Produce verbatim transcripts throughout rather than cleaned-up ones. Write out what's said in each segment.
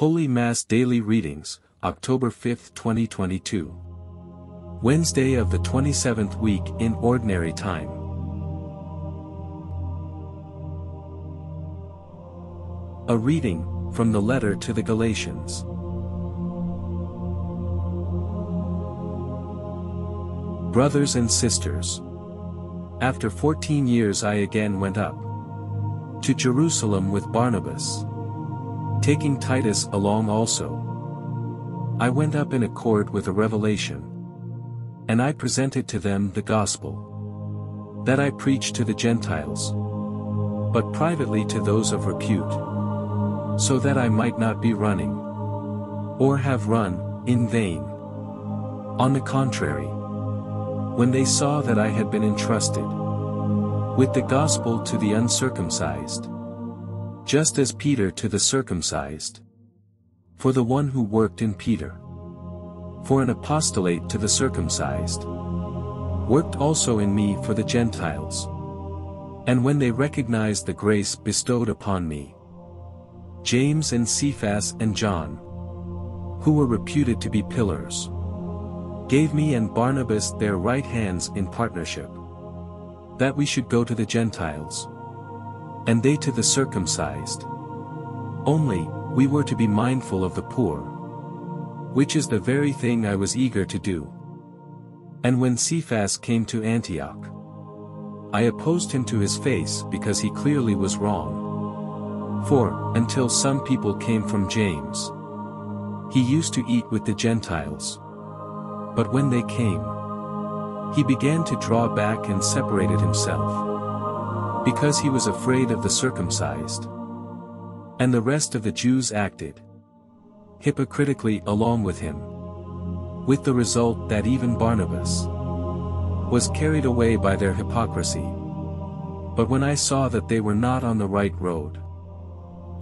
Holy Mass Daily Readings, October fifth twenty twenty-two. Wednesday of the twenty-seventh week in Ordinary Time. A reading from the letter to the Galatians. Brothers and sisters, after fourteen years I again went up to Jerusalem with Barnabas, taking Titus along also. I went up in accord with a revelation, and I presented to them the gospel that I preached to the Gentiles, but privately to those of repute, so that I might not be running, or have run, in vain. On the contrary, when they saw that I had been entrusted with the gospel to the uncircumcised, just as Peter to the circumcised, for the one who worked in Peter, for an apostolate to the circumcised, worked also in me for the Gentiles. And when they recognized the grace bestowed upon me, James and Cephas and John, who were reputed to be pillars, gave me and Barnabas their right hands in partnership, that we should go to the Gentiles, and they to the circumcised. Only, we were to be mindful of the poor, which is the very thing I was eager to do. And when Cephas came to Antioch, I opposed him to his face, because he clearly was wrong. For, until some people came from James, he used to eat with the Gentiles. But when they came, he began to draw back and separated himself, because he was afraid of the circumcised. And the rest of the Jews acted hypocritically along with him, with the result that even Barnabas was carried away by their hypocrisy. But when I saw that they were not on the right road,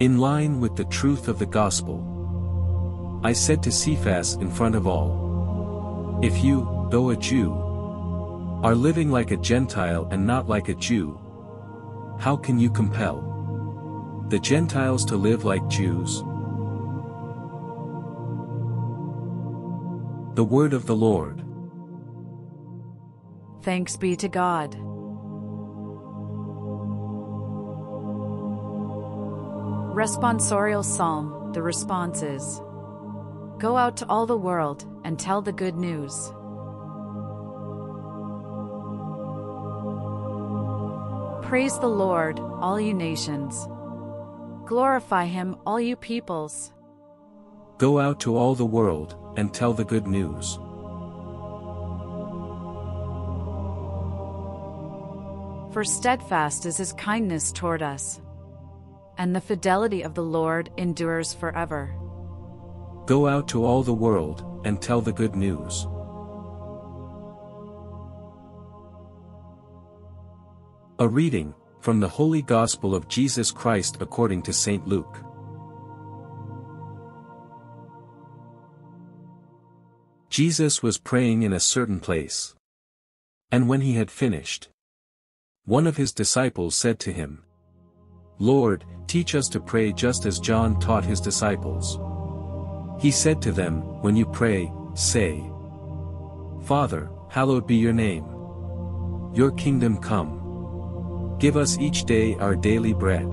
in line with the truth of the gospel, I said to Cephas in front of all, "If you, though a Jew, are living like a Gentile and not like a Jew, how can you compel the Gentiles to live like Jews?" The word of the Lord. Thanks be to God. Responsorial Psalm. The response is, "Go out to all the world and tell the good news." Praise the Lord, all you nations. Glorify him, all you peoples. Go out to all the world and tell the good news. For steadfast is his kindness toward us, and the fidelity of the Lord endures forever. Go out to all the world and tell the good news. A reading from the Holy Gospel of Jesus Christ according to Saint Luke. Jesus was praying in a certain place. And when he had finished, one of his disciples said to him, "Lord, teach us to pray just as John taught his disciples." He said to them, "When you pray, say, 'Father, hallowed be your name. Your kingdom come. Give us each day our daily bread.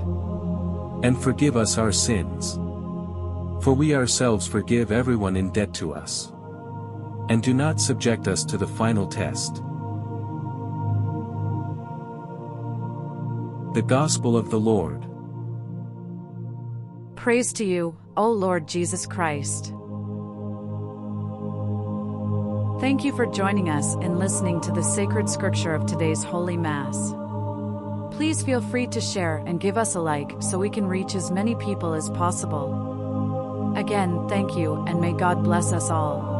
And forgive us our sins. For we ourselves forgive everyone in debt to us. And do not subject us to the final test.'" The Gospel of the Lord. Praise to you, O Lord Jesus Christ. Thank you for joining us and listening to the sacred scripture of today's Holy Mass. Please feel free to share and give us a like so we can reach as many people as possible. Again, thank you, and may God bless us all.